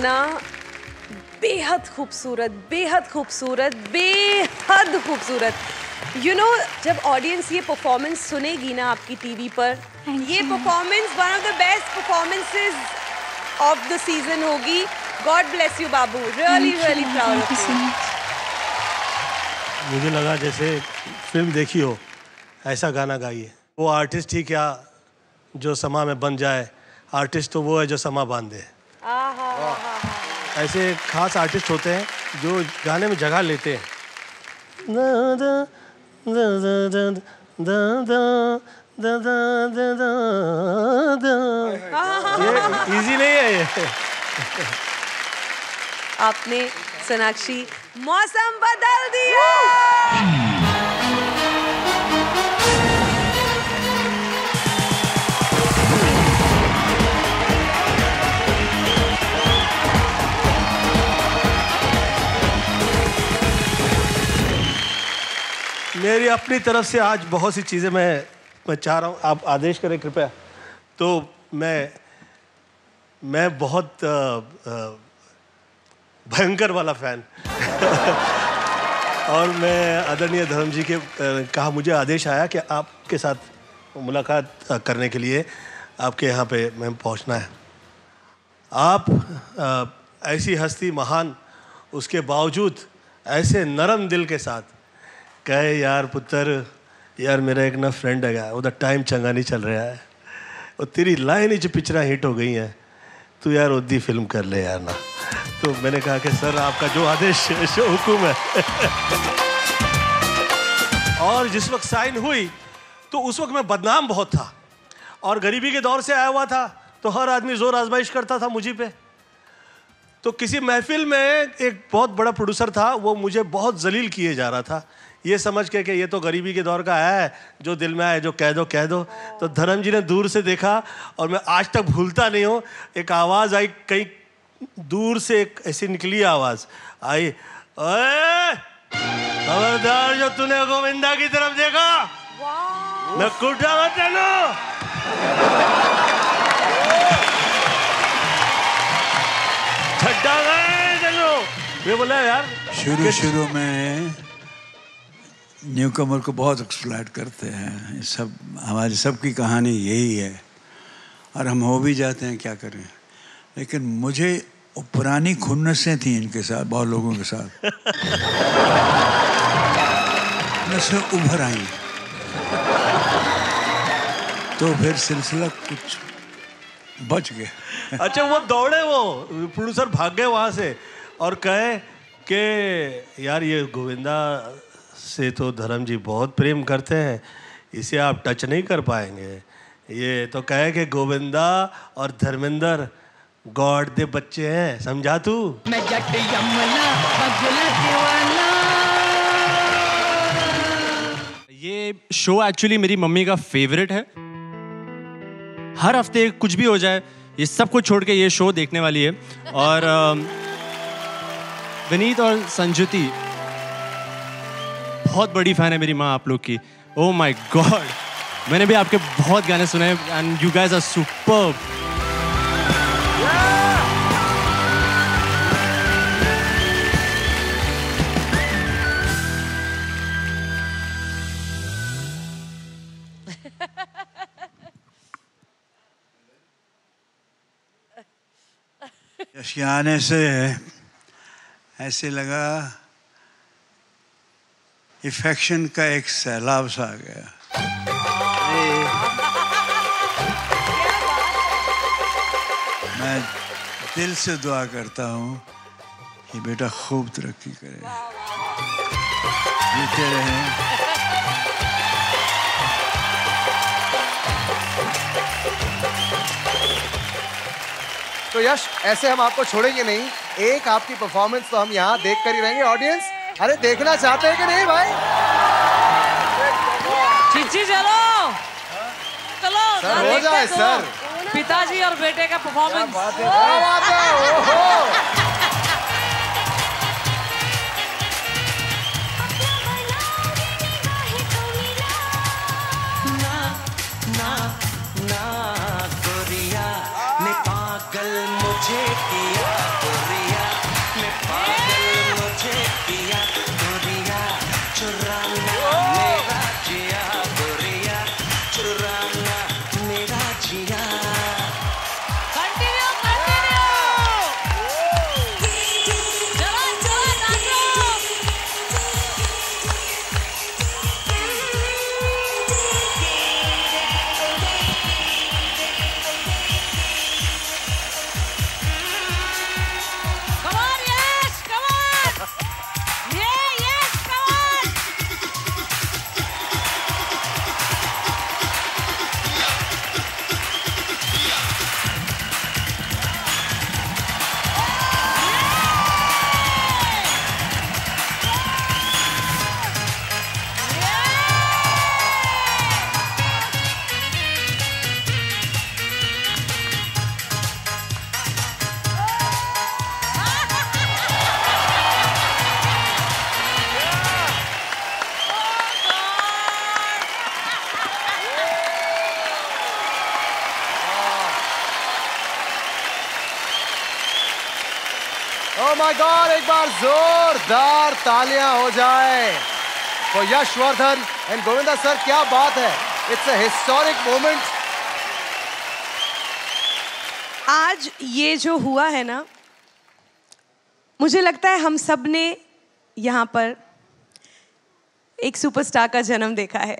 होना बेहद खूबसूरत, बेहद खूबसूरत, बेहद खूबसूरत। यू नो जब ऑडियंस ये परफॉर्मेंस सुनेगी ना आपकी टीवी पर, ये performance one of the best performances of the season होगी। गॉड ब्लेस यू बाबू, really really proud of you. मुझे लगा जैसे फिल्म देखी हो ऐसा गाना गाइए। वो आर्टिस्ट ही क्या जो समा में बन जाए, आर्टिस्ट तो वो है जो समा बांध दे। ऐसे खास आर्टिस्ट होते हैं जो गाने में जगह लेते हैं। ये इजी नहीं है ये। आपने सोनाक्षी मौसम बदल दिया। मेरी अपनी तरफ से आज बहुत सी चीज़ें मैं मैं चाह रहा हूँ, आप आदेश करें कृपया। तो मैं मैं बहुत भयंकर वाला फ़ैन और मैं आदरणीय धर्म जी के कहा मुझे आदेश आया कि आपके साथ मुलाकात करने के लिए आपके यहाँ पे मैं पहुँचना है। आप आ, ऐसी हस्ती महान, उसके बावजूद ऐसे नरम दिल के साथ कहे यार पुत्र यार मेरा एक ना फ्रेंड है, उधर टाइम चंगा नहीं चल रहा है और तेरी लाइन ही जो पिक्चर हिट हो गई है, तू यार उद्दी फिल्म कर ले यार ना। तो मैंने कहा कि सर आपका जो आदेश जो हुकुम है। और जिस वक्त साइन हुई तो उस वक्त मैं बदनाम बहुत था और गरीबी के दौर से आया हुआ था, तो हर आदमी जोर आजमाइश करता था मुझी पे। तो किसी महफिल में एक बहुत बड़ा प्रोड्यूसर था, वो मुझे बहुत जलील किए जा रहा था ये समझ के कि ये तो गरीबी के दौर का है, जो दिल में आए जो कह दो कह दो। तो धर्म जी ने दूर से देखा और मैं आज तक भूलता नहीं हूँ, एक आवाज़ आई कहीं दूर से, एक ऐसी निकली आवाज़ आई, अरे खबरदार जो तूने गोविंदा की तरफ देखा मैं कूटा मत तेनू। मैं बोला यार शुरू शुरू में न्यूकमर को बहुत एक्सप्लॉइट करते हैं, सब हमारी सबकी कहानी यही है और हम हो भी जाते हैं, क्या करें। लेकिन मुझे पुरानी खुन्नसें थी इनके साथ, बहुत लोगों के साथ खुन्नसें उभर आई, तो फिर सिलसिला कुछ बच गया। अच्छा वो दौड़े, वो प्रोड्यूसर भाग गए वहाँ से और कहे कि यार ये गोविंदा से तो धर्म जी बहुत प्रेम करते हैं, इसे आप टच नहीं कर पाएंगे। ये तो कहे कि गोविंदा और धर्मेंद्र गॉड दे बच्चे हैं, समझा तू। मैं जट यमला पगला दीवाना। ये शो एक्चुअली मेरी मम्मी का फेवरेट है। हर हफ्ते कुछ भी हो जाए ये सब कुछ छोड़ के ये शो देखने वाली है। और विनीत और संजुति बहुत बड़ी फ़ैन है मेरी माँ आप लोग की। ओह माय गॉड, मैंने भी आपके बहुत गाने सुने हैं and you guys are superb. इसके आने से ऐसे लगा इफेक्शन का एक सैलाब सा आ गया। मैं दिल से दुआ करता हूँ कि बेटा खूब तरक्की करे, जीते रहें। तो यश ऐसे हम आपको छोड़ेंगे नहीं, एक आपकी परफॉर्मेंस तो हम यहाँ देख कर ही रहेंगे। ऑडियंस अरे देखना चाहते हैं कि नहीं भाई? चिच्ची चलो चलो सर, हो जाए सर। पिताजी और बेटे का परफॉर्मेंस ना ना ना गोरिया ने पागल मुझे किया। Oh my God! एक बार जोरदार तालियां हो जाए for Yashwardhan and Govinda sir. क्या बात है! It's a historic moment. आज ये जो हुआ है ना, मुझे लगता है हम सब ने यहाँ पर एक सुपरस्टार का जन्म देखा है.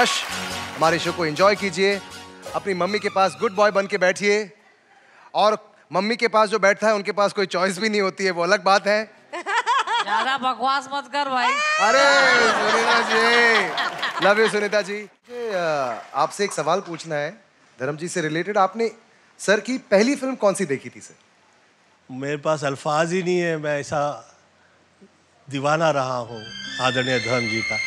यश, हमारे शो को एंजॉय कीजिए. अपनी मम्मी के पास गुड बॉय बन के बैठिए. और मम्मी के पास जो बैठता है उनके पास कोई चॉइस भी नहीं होती है, वो अलग बात है. ज़्यादा बकवास मत कर भाई. अरे सुनीता जी, लव यू सुनीता जी. आपसे एक सवाल पूछना है धर्म जी से रिलेटेड. आपने सर की पहली फिल्म कौन सी देखी थी सर? मेरे पास अल्फाज ही नहीं है. मैं ऐसा दीवाना रहा हूँ आदरणीय धर्म जी का.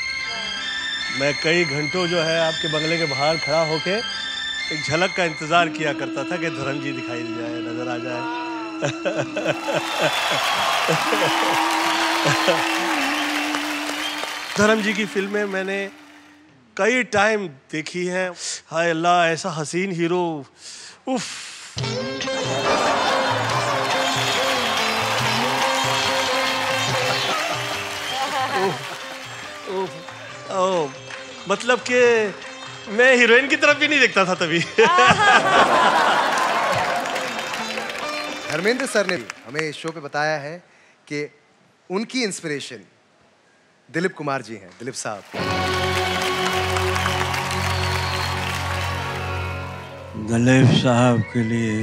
मैं कई घंटों जो है आपके बंगले के बाहर खड़ा होके एक झलक का इंतज़ार किया करता था कि धर्म जी दिखाई दे जाए, नज़र आ जाए. धर्म जी की फिल्में मैंने कई टाइम देखी हैं. हाय अल्लाह, ऐसा हसीन हीरो, उफ. ओ, मतलब कि मैं हीरोइन की तरफ भी नहीं देखता था तभी. धर्मेंद्र सर ने हमें इस शो पे बताया है कि उनकी इंस्पिरेशन दिलीप कुमार जी हैं, दिलीप साहब. दिलीप साहब के लिए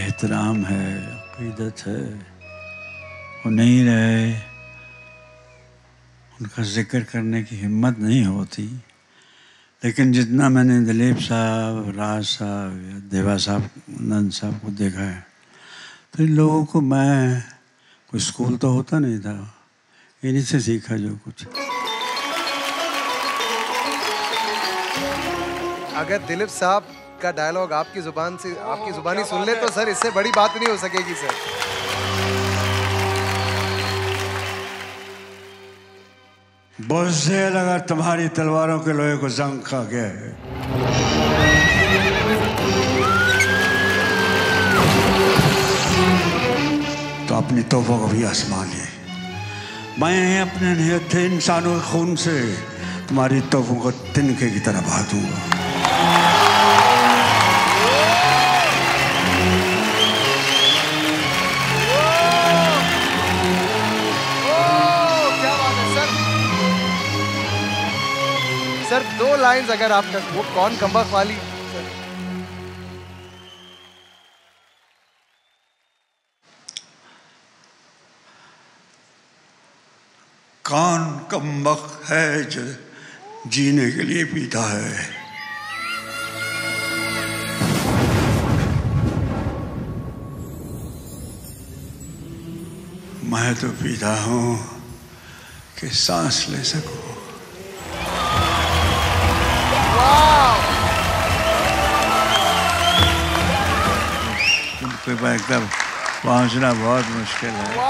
एहतराम है, अक़ीदत है. वो नहीं रहे, उनका जिक्र करने की हिम्मत नहीं होती. लेकिन जितना मैंने दिलीप साहब, राज साहब या देवा साहब, नंद साहब को देखा है, तो इन लोगों को मैं, कोई स्कूल तो होता नहीं था, इन्हीं से सीखा जो कुछ. अगर दिलीप साहब का डायलॉग आपकी ज़ुबान से, आपकी ज़ुबानी सुन ले तो सर इससे बड़ी बात नहीं हो सकेगी सर. बहुत देर अगर तुम्हारी तलवारों के लोहे को जंग खा गया है. तो अपनी तोपों को भी आसमान है. मैं अपने निहत्थे इंसानों के खून से तुम्हारी तोपों को तिनके की तरह बहा दूंगा. सर दो लाइंस अगर आपका, वो कौन कम्बक वाली. कौन कम्बक है जो जीने के लिए पीता है. मैं तो पीता हूं कि सांस ले सकूं. पे एकदम पहुंचना बहुत मुश्किल है.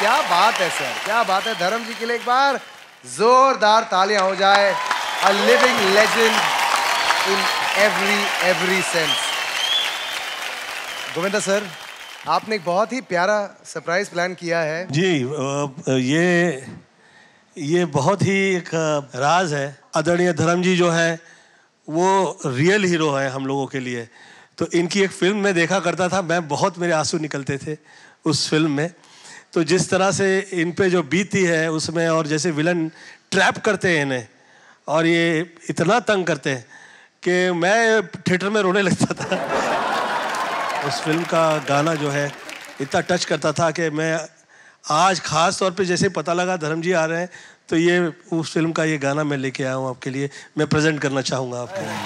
क्या बात है सर, क्या बात है. धर्म जी के लिए एक बार जोरदार तालियां हो जाए. A living legend in every every sense. Govinda sir, आपने एक बहुत ही प्यारा सरप्राइज प्लान किया है. जी, ये ये बहुत ही एक राज है. आदरणीय धर्म जी जो है वो रियल हीरो है हम लोगों के लिए. तो इनकी एक फिल्म में देखा करता था मैं, बहुत मेरे आंसू निकलते थे उस फिल्म में. तो जिस तरह से इन पे जो बीती है उसमें, और जैसे विलन ट्रैप करते हैं इन्हें और ये इतना तंग करते हैं कि मैं थिएटर में रोने लगता था. उस फिल्म का गाना जो है इतना टच करता था कि मैं आज ख़ास तौर पे, जैसे पता लगा धर्म जी आ रहे हैं, तो ये उस फिल्म का ये गाना मैं लेके आया हूँ आपके लिए. मैं प्रेजेंट करना चाहूँगा आपके लिए.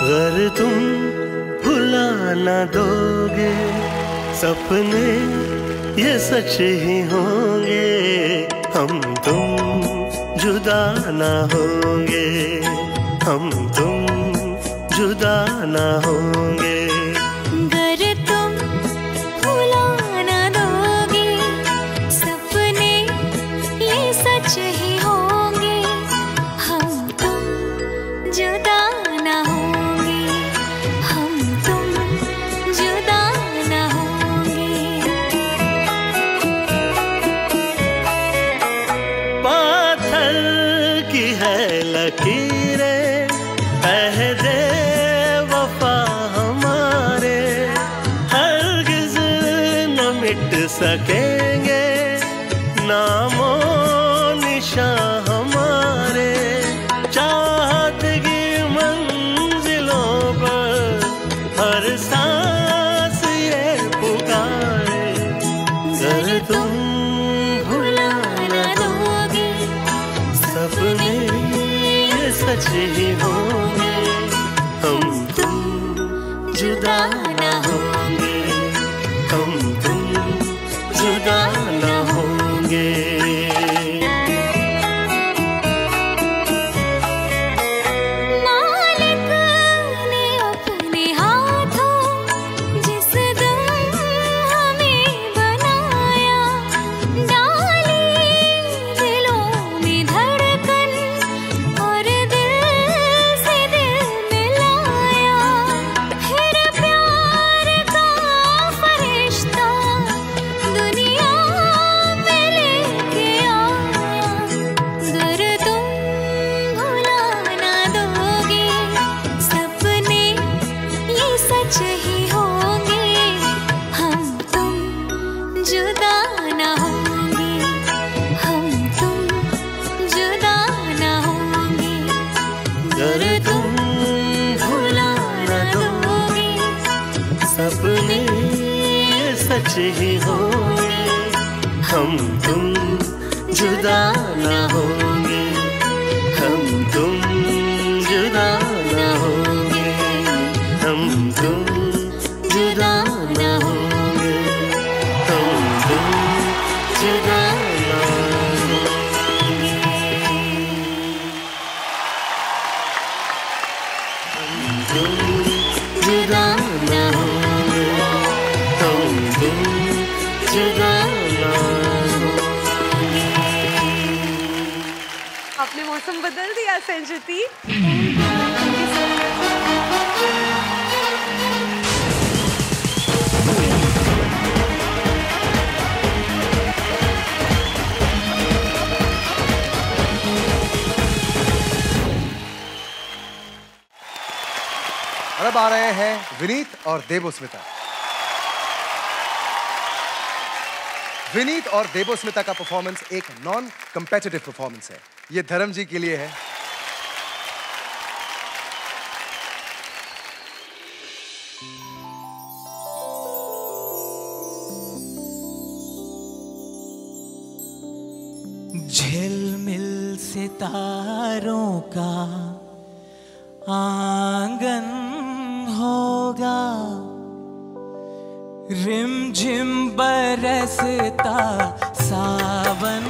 अगर तुम भुला ना दोगे सपने ये सच ही होंगे, हम तुम जुदा ना होंगे. हम तुम जुदा ना होंगे, अगर तुम भुला ना दोगे सपने ये सच ही होंगे, हम तुम जुदा ना होंगे, हम तुम जुदा ना होंगे। पाथर की है लकीरें अहदे वफा हमारे, हरगिज़ न मिट सकेंगे नामो निशा हमारे, चाहत की मंजिलों पर हर सांस ये पुकारे, अगर तुम भुला ना दोगे सपने ये सच ही हो, जुदा ना होंगे, हम तुम जुदा ना होंगे। मालिक ने अपने हाथों जिस दम हमें बनाया, डाली दिलों में धड़कन और दिल से दिल मिलाया, सच ही होंगे, हम तुम जुदा ना होंगे, हम तुम जुदा ना होंगे, हम तुम जुदा ना होंगे, हम तुम जुदा ना होंगे। हम तुम जुदा ना होंगे, आपने मौसम बदल दिया संजीती। अब आ रहे हैं विनीत और देबो स्मिता। विनीत और देबो स्मिता का परफॉर्मेंस एक नॉन कंपेटिटिव परफॉर्मेंस है, ये धर्म जी के लिए है। झिलमिल सितारों का आंगन होगा, रिम झिम बरसता सावन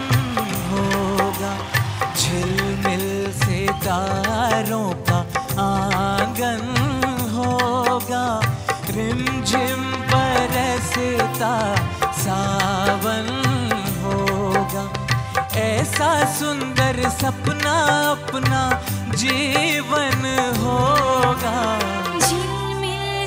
होगा, झिलमिल सितारों का आंगन होगा, रिम झिम बरसता सावन होगा, ऐसा सुंदर सपना अपना जीवन होगा, झिलमिल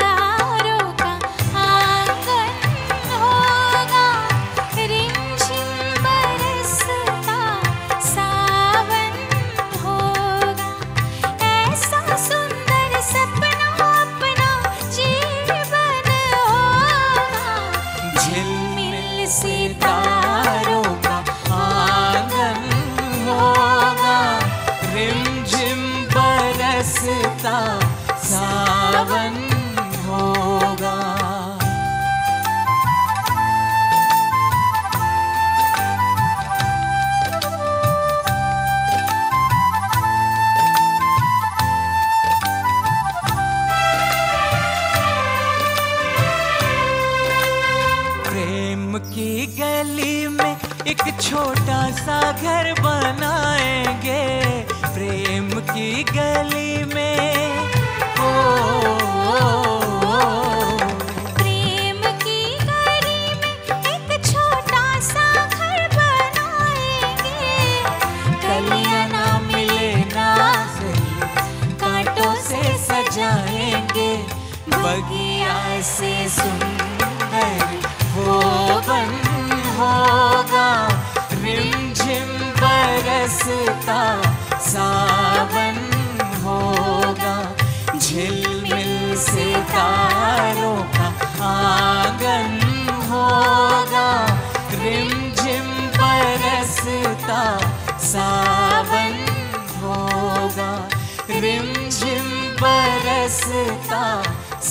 सावन होगा। प्रेम की गली में एक छोटा सा घर बनाएंगे, प्रेम की गली में ओ, ओ, ओ, ओ। प्रेम की गली में एक छोटा सा घर बनाएंगे, गलियां ना मिले ना सही कांटों से सजाएंगे, बगिया से सुंदर वो बन होगा। रिमझिम बरसता सावन होगा, झिलमिल सितारों का आंगन होगा। रिमझिम बरसता सावन होगा, रिमझिम बरसता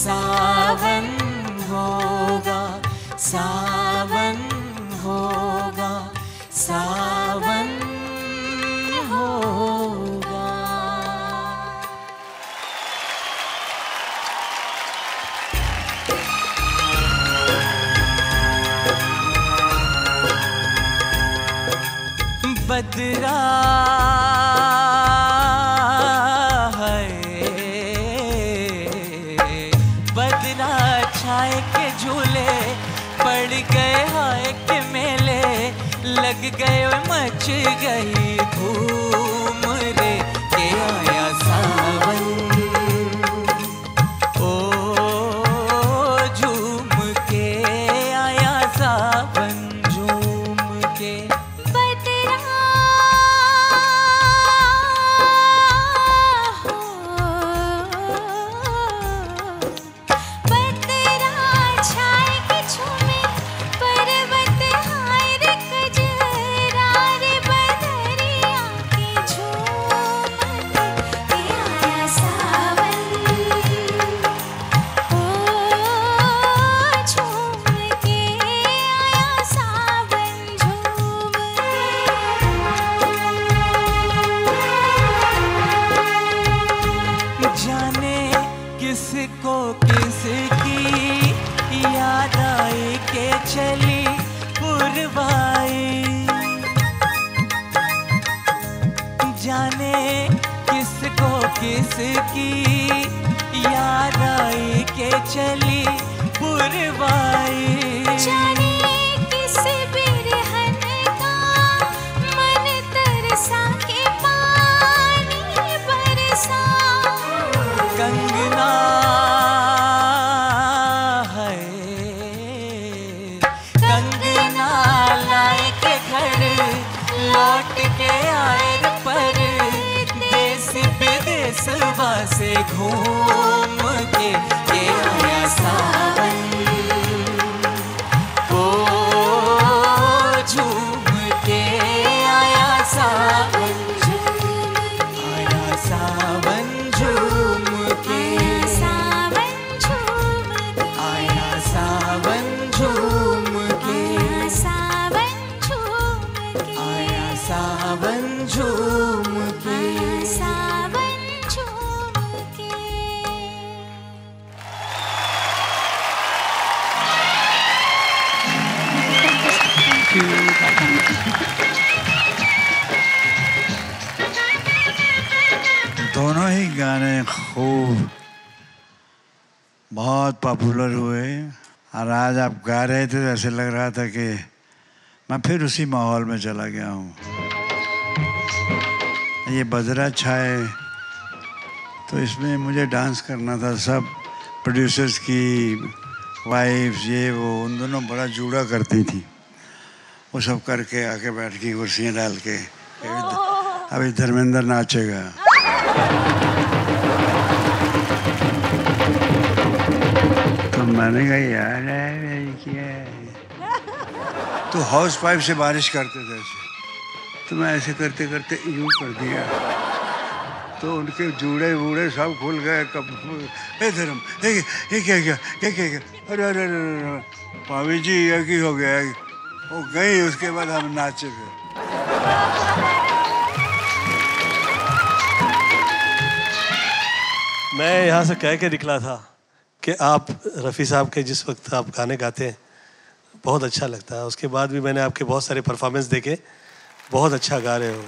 सावन होगा, सावन होगा, सावन होगा। बदरा लग गए मच गई धूम रे के आया सावन, ओ झूम के आया सावन, झूम के। बदरा हो बदरा छाए के झूमे पर्वत चली पुरवाई, जाने किसको किसकी याद आई के चली पुरवाई, जाने किस बिरहन का मन तरसा के पानी बरसा। कंगना सबा से घूम के के आया सावन, ओ झूम के आया सावन, आया सावन झूम के, सावन झूम के आया सावन, झूम के सावन झूम के आया सावन, झूम के। दोनों ही गाने खूब बहुत पॉपुलर हुए और आज आप गा रहे थे तो ऐसे लग रहा था कि मैं फिर उसी माहौल में चला गया हूँ। ये बजरा छाए तो इसमें मुझे डांस करना था, सब प्रोड्यूसर्स की वाइफ्स ये वो उन दोनों बड़ा जुड़ा करती थी, वो सब करके आके बैठ के कुर्सियाँ डाल के अभी धर्मेंद्र नाचेगा। तो मैंने कहा यार क्या है, तो हाउस पाइप से बारिश करते थे ऐसे, तो मैं ऐसे करते करते यूँ कर दिया तो उनके जूड़े वूड़े सब खुल गए। कब ए धर्म ये ये क्या क्या ये क्या क्या अरे अरे अरे भाभी जी ये क्या हो गया, वो गई। उसके बाद हम नाचे गए। मैं यहाँ से कह के निकला था कि आप रफ़ी साहब के जिस वक्त आप गाने गाते हैं बहुत अच्छा लगता है, उसके बाद भी मैंने आपके बहुत सारे परफॉर्मेंस देखे, बहुत अच्छा गा रहे हो।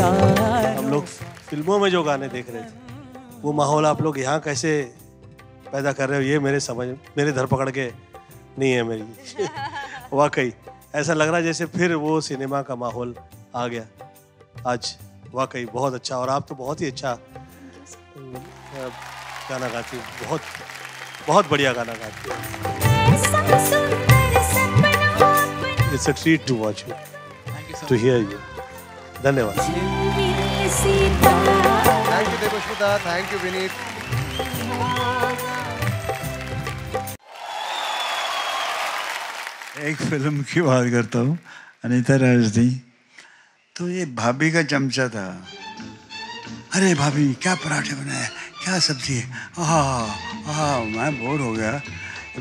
हम लोग फिल्मों में जो गाने देख रहे थे वो माहौल आप लोग यहाँ कैसे पैदा कर रहे हो, ये मेरे समझ मेरे धर पकड़ के नहीं है मेरी। वाकई ऐसा लग रहा है जैसे फिर वो सिनेमा का माहौल आ गया आज। वाकई बहुत अच्छा, और आप तो बहुत ही अच्छा गाना गाती हो, बहुत बहुत बढ़िया गाना गाती हो। It's a treat to watch you, to hear you. धन्यवाद। Thank you देबो स्मिता, thank you Vineet. एक फिल्म की बात करता हूँ, अनिता राजनी, तो ये भाभी का चमचा था। अरे भाभी क्या पराठे बनाया, क्या सब्जी है, आह आह मैं बोर हो गया।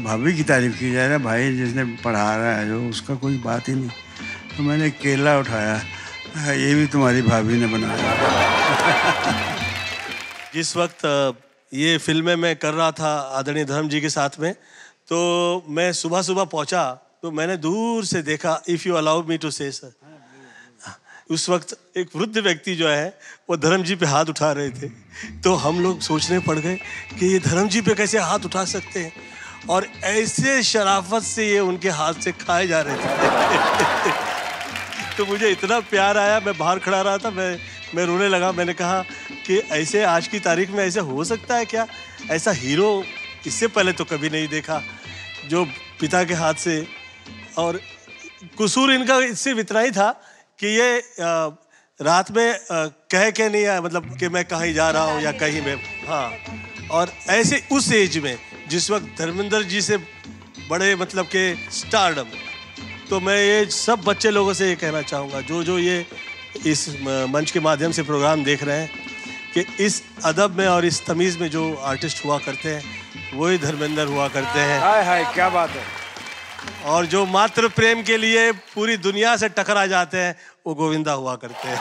भाभी की तारीफ की जा रहा है, भाई जिसने पढ़ा रहा है जो उसका कोई बात ही नहीं। तो मैंने केला उठाया, ये भी तुम्हारी भाभी ने बनाया। जिस वक्त ये फिल्में मैं कर रहा था आदरणीय धर्म जी के साथ में, तो मैं सुबह सुबह पहुंचा तो मैंने दूर से देखा, if you allow me to say sir, उस वक्त एक वृद्ध व्यक्ति जो है वो धर्म जी पे हाथ उठा रहे थे। तो हम लोग सोचने पड़ गए कि ये धर्म जी पे कैसे हाथ उठा सकते हैं, और ऐसे शराफत से ये उनके हाथ से खाए जा रहे थे। तो मुझे इतना प्यार आया, मैं बाहर खड़ा रहा था, मैं मैं रोने लगा। मैंने कहा कि ऐसे आज की तारीख में ऐसे हो सकता है क्या, ऐसा हीरो इससे पहले तो कभी नहीं देखा जो पिता के हाथ से। और कसूर इनका इससे इतना ही था कि ये आ, रात में आ, कह के नहीं आया, मतलब कि मैं कहीं जा रहा हूँ या कहीं में, हाँ। और ऐसे उस एज में जिस वक्त धर्मेंद्र जी से बड़े मतलब के स्टारडम, तो मैं ये सब बच्चे लोगों से ये कहना चाहूँगा जो जो ये इस मंच के माध्यम से प्रोग्राम देख रहे हैं, कि इस अदब में और इस तमीज़ में जो आर्टिस्ट हुआ करते हैं वही धर्मेंद्र हुआ करते हैं। हाय हाय क्या बात है। और जो मातृ प्रेम के लिए पूरी दुनिया से टकरा जाते हैं वो गोविंदा हुआ करते हैं।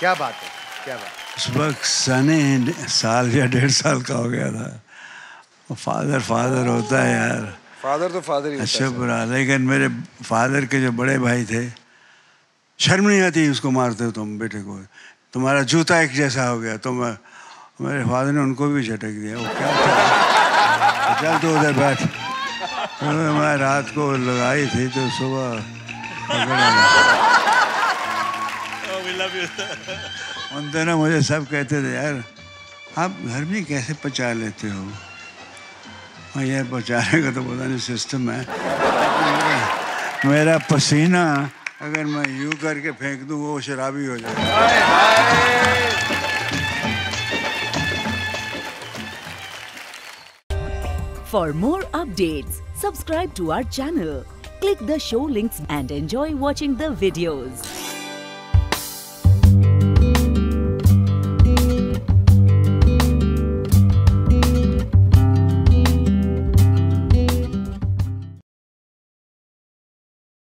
क्या बात है, क्या बात। उस वक्त सने साल या डेढ़ साल का हो गया था। फादर फादर होता है यार, फादर तो फादर ही अच्छा बुरा। लेकिन मेरे फादर के जो बड़े भाई थे, शर्म नहीं आती उसको मारते हो तुम बेटे को, तुम्हारा जूता एक जैसा हो गया। तो मैं, मेरे फादर ने उनको भी झटक दिया। वो क्या चल तो उधर बैठ। तो मैं रात को लगाई थी तो सुबह उन दिनों मुझे सब कहते थे, यार आप घर में कैसे पचा लेते हो। और यार पचाने का तो पता नहीं सिस्टम है। मेरा पसीना अगर मैं यूँ करके फेंक दूँ वो शराबी हो जाए। For more updates, subscribe to our channel, click the show links and enjoy watching the videos.